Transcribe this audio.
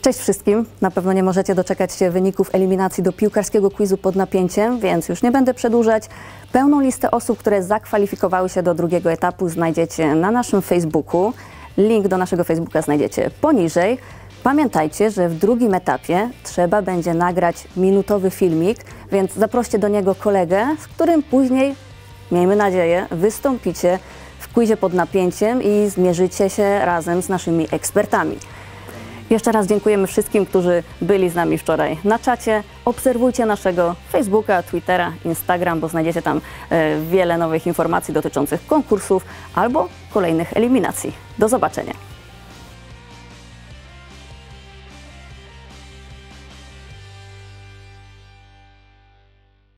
Cześć wszystkim. Na pewno nie możecie doczekać się wyników eliminacji do piłkarskiego quizu pod napięciem, więc już nie będę przedłużać. Pełną listę osób, które zakwalifikowały się do drugiego etapu, znajdziecie na naszym Facebooku. Link do naszego Facebooka znajdziecie poniżej. Pamiętajcie, że w drugim etapie trzeba będzie nagrać minutowy filmik, więc zaproście do niego kolegę, z którym później, miejmy nadzieję, wystąpicie w quizie pod napięciem i zmierzycie się razem z naszymi ekspertami. Jeszcze raz dziękujemy wszystkim, którzy byli z nami wczoraj na czacie. Obserwujcie naszego Facebooka, Twittera, Instagram, bo znajdziecie tam wiele nowych informacji dotyczących konkursów albo kolejnych eliminacji. Do zobaczenia.